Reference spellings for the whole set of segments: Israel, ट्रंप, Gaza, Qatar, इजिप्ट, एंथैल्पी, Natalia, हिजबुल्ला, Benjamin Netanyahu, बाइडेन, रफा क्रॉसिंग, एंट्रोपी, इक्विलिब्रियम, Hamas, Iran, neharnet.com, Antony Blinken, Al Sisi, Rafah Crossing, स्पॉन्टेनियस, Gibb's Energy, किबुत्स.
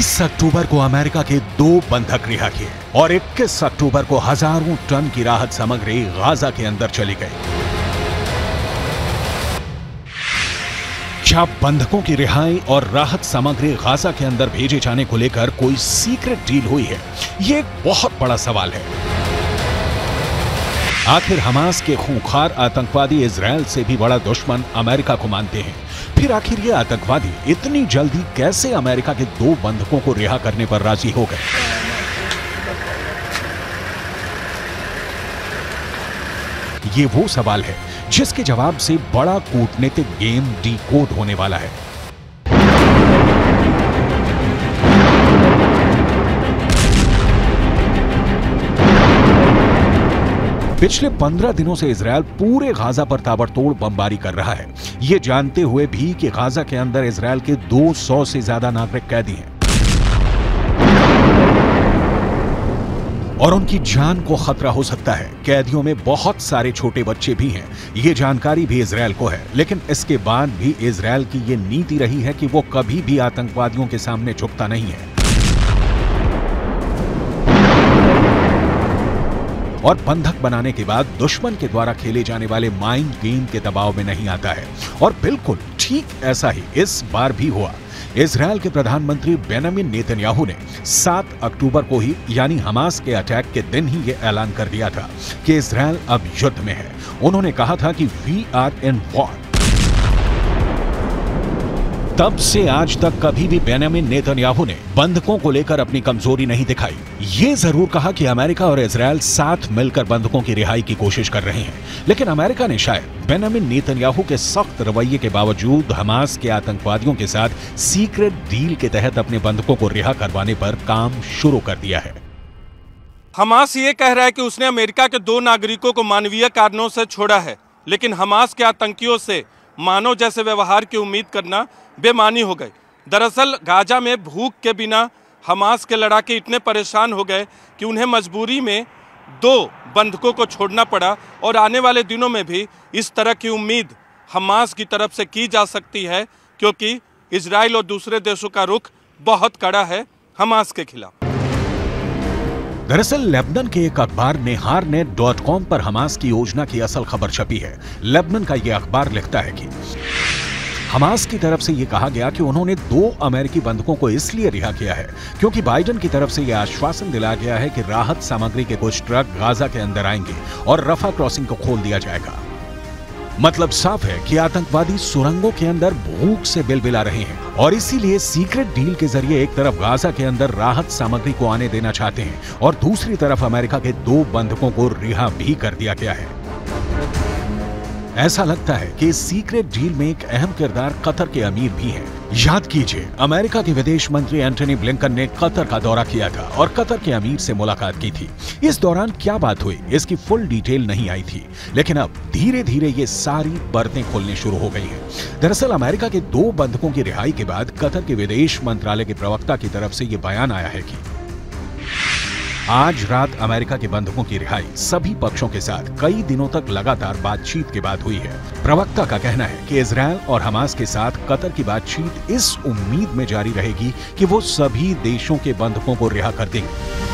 20 अक्टूबर को अमेरिका के 2 बंधक रिहा किए और 21 अक्टूबर को हजारों टन की राहत सामग्री गाजा के अंदर चली गई। क्या बंधकों की रिहाई और राहत सामग्री गाजा के अंदर भेजे जाने को लेकर कोई सीक्रेट डील हुई है? यह एक बहुत बड़ा सवाल है। आखिर हमास के खूंखार आतंकवादी इजरायल से भी बड़ा दुश्मन अमेरिका को मानते हैं, फिर आखिर ये आतंकवादी इतनी जल्दी कैसे अमेरिका के 2 बंधकों को रिहा करने पर राजी हो गए? ये वो सवाल है जिसके जवाब से बड़ा कूटनीतिक गेम डीकोड होने वाला है। पिछले 15 दिनों से इजरायल पूरे गाजा पर ताबड़तोड़ बमबारी कर रहा है, ये जानते हुए भी कि गाजा के अंदर इजरायल के 200 से ज्यादा नागरिक कैदी हैं और उनकी जान को खतरा हो सकता है। कैदियों में बहुत सारे छोटे बच्चे भी हैं, ये जानकारी भी इजरायल को है। लेकिन इसके बाद भी इजरायल की ये नीति रही है कि वो कभी भी आतंकवादियों के सामने झुकता नहीं है और बंधक बनाने के बाद दुश्मन के द्वारा खेले जाने वाले माइंड गेम के दबाव में नहीं आता है। और बिल्कुल ठीक ऐसा ही इस बार भी हुआ। इजरायल के प्रधानमंत्री बेंजामिन नेतन्याहू ने 7 अक्टूबर को ही यानी हमास के अटैक के दिन ही ये ऐलान कर दिया था कि इजरायल अब युद्ध में है। उन्होंने कहा था कि वी आर इन वॉर। तब से आज तक कभी भी बेंजामिन नेतन्याहू ने बंधकों को लेकर अपनी कमजोरी नहीं दिखाई। ये जरूर कहा कि अमेरिका और इजरायल साथ मिलकर बंधकों की रिहाई की कोशिश कर रहे हैं, लेकिन अमेरिका ने शायद बेंजामिन नेतन्याहू के सख्त रवैये के बावजूद हमास के आतंकवादियों के साथ सीक्रेट डील के तहत अपने बंधकों को रिहा करवाने पर काम शुरू कर दिया है। हमास ये कह रहा है कि उसने अमेरिका के 2 नागरिकों को मानवीय कारणों से छोड़ा है, लेकिन हमास के आतंकियों से मानव जैसे व्यवहार की उम्मीद करना बेमानी हो गई। दरअसल गाजा में भूख के बिना हमास के लड़ाके इतने परेशान हो गए कि उन्हें मजबूरी में 2 बंधकों को छोड़ना पड़ा और आने वाले दिनों में भी इस तरह की उम्मीद हमास की तरफ से की जा सकती है, क्योंकि इजराइल और दूसरे देशों का रुख बहुत कड़ा है हमास के खिलाफ। दरअसल लेबनान के एक अखबार neharnet.com पर हमास की योजना की असल खबर छपी है। लेबनान का यह अखबार लिखता है कि हमास की तरफ से यह कहा गया कि उन्होंने 2 अमेरिकी बंधकों को इसलिए रिहा किया है क्योंकि बाइडेन की तरफ से यह आश्वासन दिलाया गया है कि राहत सामग्री के कुछ ट्रक गाजा के अंदर आएंगे और रफा क्रॉसिंग को खोल दिया जाएगा। मतलब साफ है कि आतंकवादी सुरंगों के अंदर भूख से बिलबिला रहे हैं और इसीलिए सीक्रेट डील के जरिए एक तरफ गाजा के अंदर राहत सामग्री को आने देना चाहते हैं और दूसरी तरफ अमेरिका के 2 बंधकों को रिहा भी कर दिया गया है। ऐसा लगता है कि इस सीक्रेट डील में एक अहम किरदार कतर के अमीर भी हैं। याद कीजिए, अमेरिका के विदेश मंत्री एंटनी ब्लिंकन ने कतर का दौरा किया था और कतर के अमीर से मुलाकात की थी। इस दौरान क्या बात हुई इसकी फुल डिटेल नहीं आई थी, लेकिन अब धीरे धीरे ये सारी परतें खोलने शुरू हो गई हैं। दरअसल अमेरिका के 2 बंधकों की रिहाई के बाद कतर के विदेश मंत्रालय के प्रवक्ता की तरफ से ये बयान आया है कि आज रात अमेरिका के बंधकों की रिहाई सभी पक्षों के साथ कई दिनों तक लगातार बातचीत के बाद हुई है। प्रवक्ता का कहना है कि इजरायल और हमास के साथ कतर की बातचीत इस उम्मीद में जारी रहेगी कि वो सभी देशों के बंधकों को रिहा कर देंगे।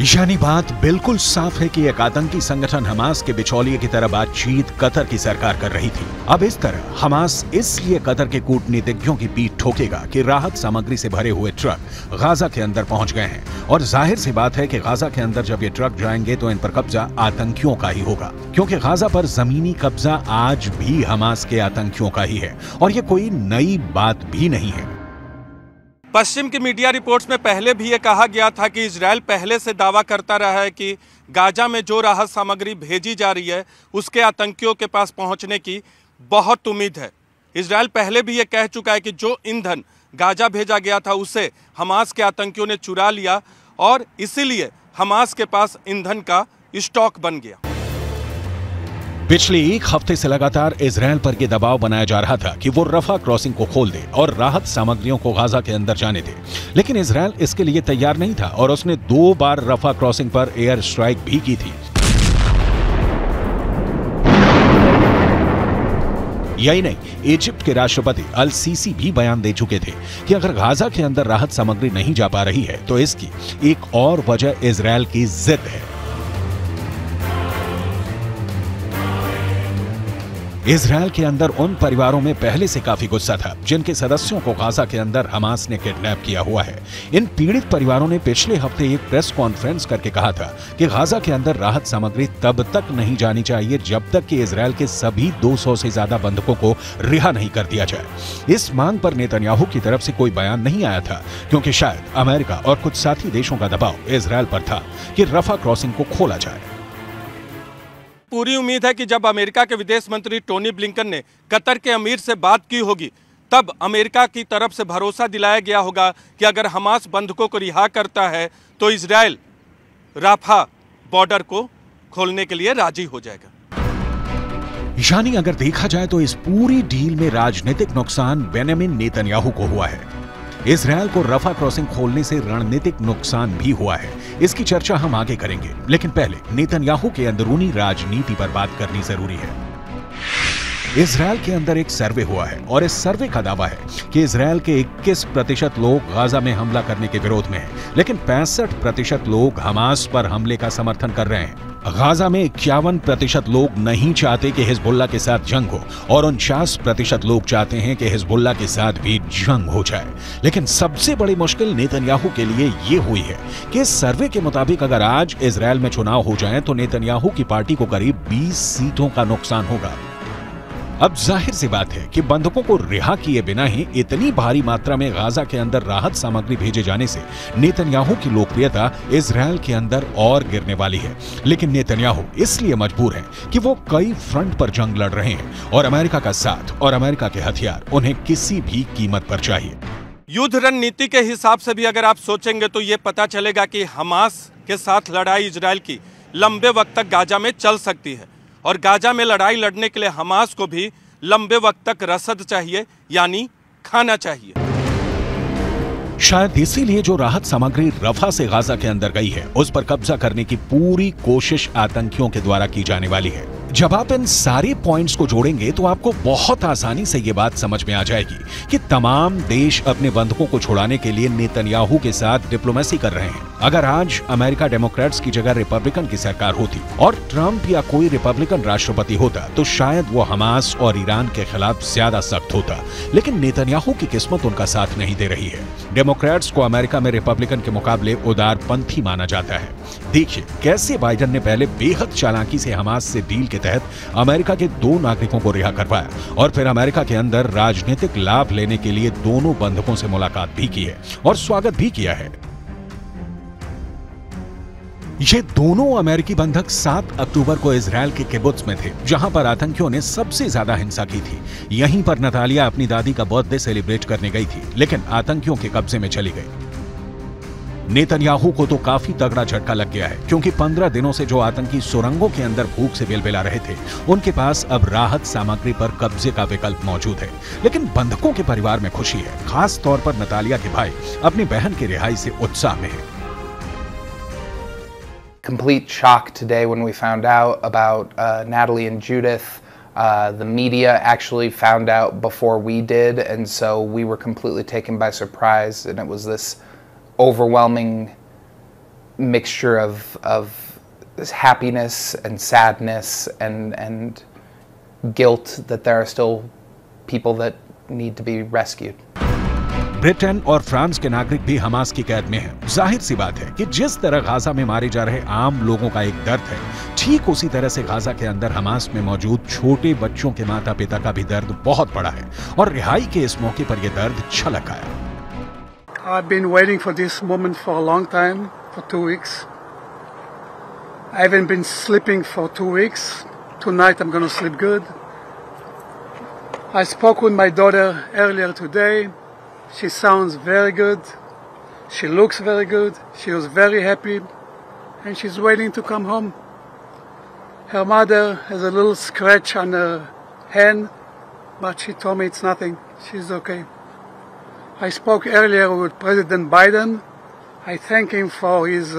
यानी बात बिल्कुल साफ है कि एक आतंकी संगठन हमास के बिचौलिए की तरह बातचीत कतर की सरकार कर रही थी। अब इस तरह हमास इसलिए कतर के कूटनीतिज्ञों की पीठ ठोकेगा कि राहत सामग्री से भरे हुए ट्रक गाजा के अंदर पहुंच गए हैं और जाहिर सी बात है कि गाजा के अंदर जब ये ट्रक जाएंगे तो इन पर कब्जा आतंकियों का ही होगा, क्योंकि गाजा पर जमीनी कब्जा आज भी हमास के आतंकियों का ही है और ये कोई नई बात भी नहीं है। पश्चिम की मीडिया रिपोर्ट्स में पहले भी ये कहा गया था कि इजरायल पहले से दावा करता रहा है कि गाजा में जो राहत सामग्री भेजी जा रही है उसके आतंकियों के पास पहुँचने की बहुत उम्मीद है। इजरायल पहले भी ये कह चुका है कि जो ईंधन गाजा भेजा गया था उसे हमास के आतंकियों ने चुरा लिया और इसीलिए हमास के पास ईंधन का स्टॉक बन गया। पिछले एक हफ्ते से लगातार इजरायल पर यह दबाव बनाया जा रहा था कि वो रफा क्रॉसिंग को खोल दे और राहत सामग्रियों को गाजा के अंदर जाने दे, लेकिन इजरायल इसके लिए तैयार नहीं था और उसने 2 बार रफा क्रॉसिंग पर एयर स्ट्राइक भी की थी। यही नहीं, इजिप्ट के राष्ट्रपति अल सीसी भी बयान दे चुके थे कि अगर गाजा के अंदर राहत सामग्री नहीं जा पा रही है तो इसकी एक और वजह इजरायल की जिद है। इजरायल के अंदर उन परिवारों में पहले से काफी गुस्सा था जिनके सदस्यों को गाजा के अंदर हमास ने किडनैप किया हुआ है। इन पीड़ित परिवारों ने पिछले हफ्ते एक प्रेस कॉन्फ्रेंस करके कहा था कि गाजा के अंदर राहत सामग्री तब तक नहीं जानी चाहिए जब तक कि इजरायल के सभी 200 से ज्यादा बंधकों को रिहा नहीं कर दिया जाए। इस मांग पर नेतन्याहू की तरफ से कोई बयान नहीं आया था क्योंकि शायद अमेरिका और कुछ साथी देशों का दबाव इजरायल पर था कि रफा क्रॉसिंग को खोला जाए। पूरी उम्मीद है कि जब अमेरिका के विदेश मंत्री टोनी ब्लिंकन ने कतर के अमीर से बात की होगी तब अमेरिका की तरफ से भरोसा दिलाया गया होगा कि अगर हमास बंधकों को रिहा करता है तो इजरायल राफा बॉर्डर को खोलने के लिए राजी हो जाएगा। यानी अगर देखा जाए तो इस पूरी डील में राजनीतिक नुकसान बेंजामिन नेतन्याहू को हुआ है। इसराइल को रफा क्रॉसिंग खोलने से रणनीतिक नुकसान भी हुआ है। इसकी चर्चा हम आगे करेंगे, लेकिन पहले नेतन्याहू के अंदरूनी राजनीति पर बात करनी जरूरी है। इसराइल के अंदर एक सर्वे हुआ है और इस सर्वे का दावा है कि इसराइल के 21% लोग गाजा में हमला करने के विरोध में हैं, लेकिन 65% लोग हमास पर हमले का समर्थन कर रहे हैं। गाजा में 51% लोग नहीं चाहते कि हिजबुल्ला के साथ जंग हो और 49% लोग चाहते हैं कि हिजबुल्ला के साथ भी जंग हो जाए। लेकिन सबसे बड़ी मुश्किल नेतन्याहू के लिए ये हुई है कि इस सर्वे के मुताबिक अगर आज इसराइल में चुनाव हो जाए तो नेतन्याहू की पार्टी को करीब 20 सीटों का नुकसान होगा। अब जाहिर सी बात है कि बंधकों को रिहा किए बिना ही इतनी भारी मात्रा में गाजा के अंदर राहत सामग्री भेजे जाने से नेतन्याहू की लोकप्रियता इजरायल के अंदर और गिरने वाली है। लेकिन नेतन्याहू इसलिए मजबूर हैं कि वो कई फ्रंट पर जंग लड़ रहे हैं और अमेरिका का साथ और अमेरिका के हथियार उन्हें किसी भी कीमत पर चाहिए। युद्ध रणनीति के हिसाब से भी अगर आप सोचेंगे तो ये पता चलेगा कि हमास के साथ लड़ाई इजरायल की लंबे वक्त तक गाजा में चल सकती है और गाजा में लड़ाई लड़ने के लिए हमास को भी लंबे वक्त तक रसद चाहिए, यानी खाना चाहिए। शायद इसीलिए जो राहत सामग्री रफा से गाजा के अंदर गई है उस पर कब्जा करने की पूरी कोशिश आतंकियों के द्वारा की जाने वाली है। जब आप इन सारे पॉइंट्स को जोड़ेंगे तो आपको बहुत आसानी से ये बात समझ में आ जाएगी कि तमाम देश अपने बंधकों को छुड़ाने के लिए नेतन्याहू के साथ डिप्लोमेसी कर रहे हैं। अगर आज अमेरिका डेमोक्रेट्स की जगह रिपब्लिकन की सरकार होती और ट्रंप या कोई रिपब्लिकन राष्ट्रपति होता तो शायद वो हमास और ईरान के खिलाफ ज्यादा सख्त होता, लेकिन नेतन्याहू की किस्मत उनका साथ नहीं दे रही है। डेमोक्रेट्स को अमेरिका में रिपब्लिकन के मुकाबले उदारपंथी माना जाता है। देखिए कैसे बाइडन ने पहले बेहद चालाकी से हमास से डील के तहत अमेरिका के 2 नागरिकों को रिहा करवाया और फिर अमेरिका के अंदर राजनीतिक लाभ लेने के लिए दोनों बंधकों से मुलाकात भी की है और स्वागत भी किया है। ये दोनों अमेरिकी बंधक 7 अक्टूबर को इजरायल के किबुत्स में थे जहां पर आतंकियों ने सबसे ज्यादा हिंसा की थी। यहीं पर नतालिया अपनी दादी का बर्थडे सेलिब्रेट करने गई थी लेकिन आतंकियों के कब्जे में चली गई। नेतन्याहू को तो काफी तगड़ा झटका लग गया है क्योंकि 15 दिनों से जो आतंकी सुरंगों के अंदर भूख से बेल-बेला रहे थे उनके पास अब राहत सामग्री पर कब्जे का विकल्प मौजूद है। लेकिन बंधकों के परिवार में खुशी है, खास तौर पर नतालिया के भाई अपनी बहन की रिहाई से उत्साह में है। Complete shock today when we found out about Natalie and Judith. The media actually found out before we did, and so we were completely taken by surprise, and it was this overwhelming mixture of this happiness and sadness and guilt that there are still people that need to be rescued. Britain और France के नागरिक भी Hamas की कैद में हैं। जाहिर सी बात है कि जिस तरह गाजा में मारे जा रहे आम लोगों का एक दर्द है, ठीक उसी तरह से गाजा के अंदर हमास में मौजूद छोटे बच्चों के माता पिता का भी दर्द बहुत बड़ा है और रिहाई के इस मौके पर यह दर्द छलक आया। I've been waiting for this moment for a long time, for 2 weeks. I haven't been sleeping for 2 weeks. Tonight I'm going to sleep good. I spoke with my daughter earlier today. She sounds very good. She looks very good. She was very happy and she's waiting to come home. Her mother has a little scratch on her hand, but she told me it's nothing. She's okay. I spoke earlier with President Biden. I thank him for his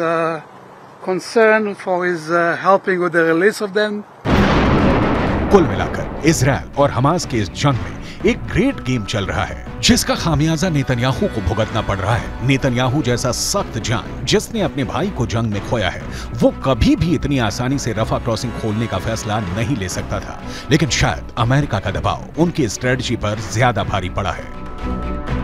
concern, for his helping with the release of them. कुल मिलाकर Israel और Hamas के इस जंग में एक great game चल रहा है जिसका खामियाजा नेतन्याहू को भुगतना पड़ रहा है। नेतन्याहू जैसा सख्त जान जिसने अपने भाई को जंग में खोया है, वो कभी भी इतनी आसानी से रफा क्रॉसिंग खोलने का फैसला नहीं ले सकता था, लेकिन शायद अमेरिका का दबाव उनकी स्ट्रेटजी पर ज्यादा भारी पड़ा है।